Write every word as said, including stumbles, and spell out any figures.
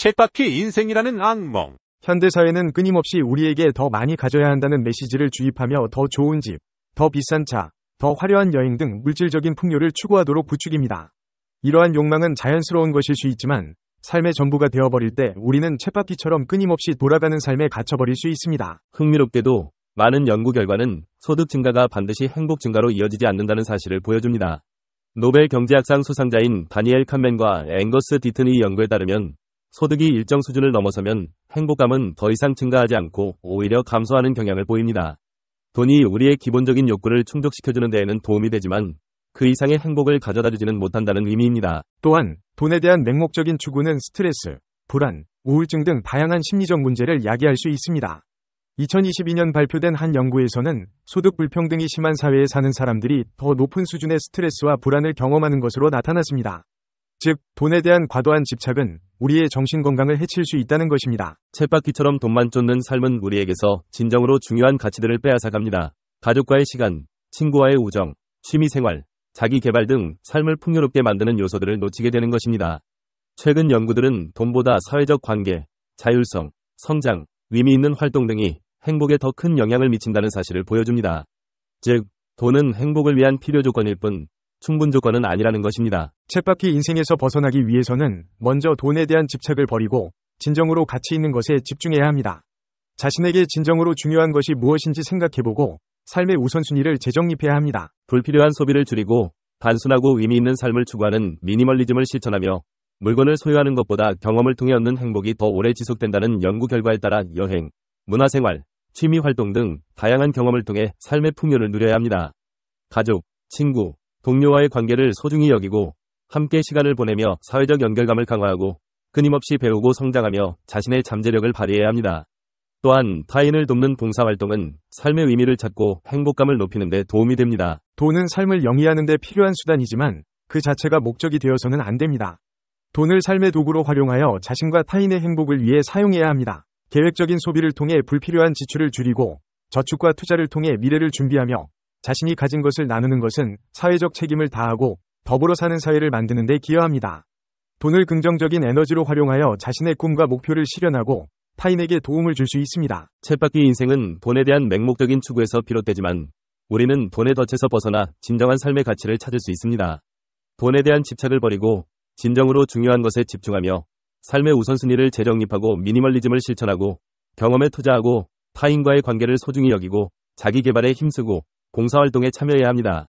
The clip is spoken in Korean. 쳇바퀴 인생이라는 악몽. 현대사회는 끊임없이 우리에게 더 많이 가져야 한다는 메시지를 주입하며 더 좋은 집, 더 비싼 차, 더 화려한 여행 등 물질적인 풍요를 추구하도록 부추깁니다. 이러한 욕망은 자연스러운 것일 수 있지만 삶의 전부가 되어버릴 때 우리는 쳇바퀴처럼 끊임없이 돌아가는 삶에 갇혀버릴 수 있습니다. 흥미롭게도 많은 연구 결과는 소득 증가가 반드시 행복 증가로 이어지지 않는다는 사실을 보여줍니다. 노벨 경제학상 수상자인 다니엘 칸맨과 앵거스 디튼의 연구에 따르면 소득이 일정 수준을 넘어서면 행복감은 더 이상 증가하지 않고 오히려 감소하는 경향을 보입니다. 돈이 우리의 기본적인 욕구를 충족시켜주는 데에는 도움이 되지만 그 이상의 행복을 가져다주지는 못한다는 의미입니다. 또한 돈에 대한 맹목적인 추구는 스트레스, 불안, 우울증 등 다양한 심리적 문제를 야기할 수 있습니다. 이천이십이 년 발표된 한 연구에서는 소득 불평등이 심한 사회에 사는 사람들이 더 높은 수준의 스트레스와 불안을 경험하는 것으로 나타났습니다. 즉, 돈에 대한 과도한 집착은 우리의 정신건강을 해칠 수 있다는 것입니다. 쳇바퀴처럼 돈만 쫓는 삶은 우리에게서 진정으로 중요한 가치들을 빼앗아갑니다. 가족과의 시간, 친구와의 우정, 취미생활, 자기개발 등 삶을 풍요롭게 만드는 요소들을 놓치게 되는 것입니다. 최근 연구들은 돈보다 사회적 관계, 자율성, 성장, 의미 있는 활동 등이 행복에 더 큰 영향을 미친다는 사실을 보여줍니다. 즉, 돈은 행복을 위한 필요 조건일 뿐 충분 조건은 아니라는 것입니다. 쳇바퀴 인생에서 벗어나기 위해서는 먼저 돈에 대한 집착을 버리고 진정으로 가치 있는 것에 집중해야 합니다. 자신에게 진정으로 중요한 것이 무엇인지 생각해보고 삶의 우선순위를 재정립해야 합니다. 불필요한 소비를 줄이고 단순하고 의미 있는 삶을 추구하는 미니멀리즘을 실천하며 물건을 소유하는 것보다 경험을 통해 얻는 행복이 더 오래 지속된다는 연구 결과에 따라 여행, 문화생활, 취미활동 등 다양한 경험을 통해 삶의 풍요를 누려야 합니다. 가족, 친구, 동료와의 관계를 소중히 여기고 함께 시간을 보내며 사회적 연결감을 강화하고 끊임없이 배우고 성장하며 자신의 잠재력을 발휘해야 합니다. 또한 타인을 돕는 봉사활동은 삶의 의미를 찾고 행복감을 높이는 데 도움이 됩니다. 돈은 삶을 영위하는 데 필요한 수단이지만 그 자체가 목적이 되어서는 안 됩니다. 돈을 삶의 도구로 활용하여 자신과 타인의 행복을 위해 사용해야 합니다. 계획적인 소비를 통해 불필요한 지출을 줄이고 저축과 투자를 통해 미래를 준비하며 자신이 가진 것을 나누는 것은 사회적 책임을 다하고 더불어 사는 사회를 만드는 데 기여합니다. 돈을 긍정적인 에너지로 활용하여 자신의 꿈과 목표를 실현하고 타인에게 도움을 줄 수 있습니다. 쳇바퀴 인생은 돈에 대한 맹목적인 추구에서 비롯되지만 우리는 돈의 덫에서 벗어나 진정한 삶의 가치를 찾을 수 있습니다. 돈에 대한 집착을 버리고 진정으로 중요한 것에 집중하며 삶의 우선순위를 재정립하고 미니멀리즘을 실천하고 경험에 투자하고 타인과의 관계를 소중히 여기고 자기 개발에 힘쓰고 봉사활동에 참여해야 합니다.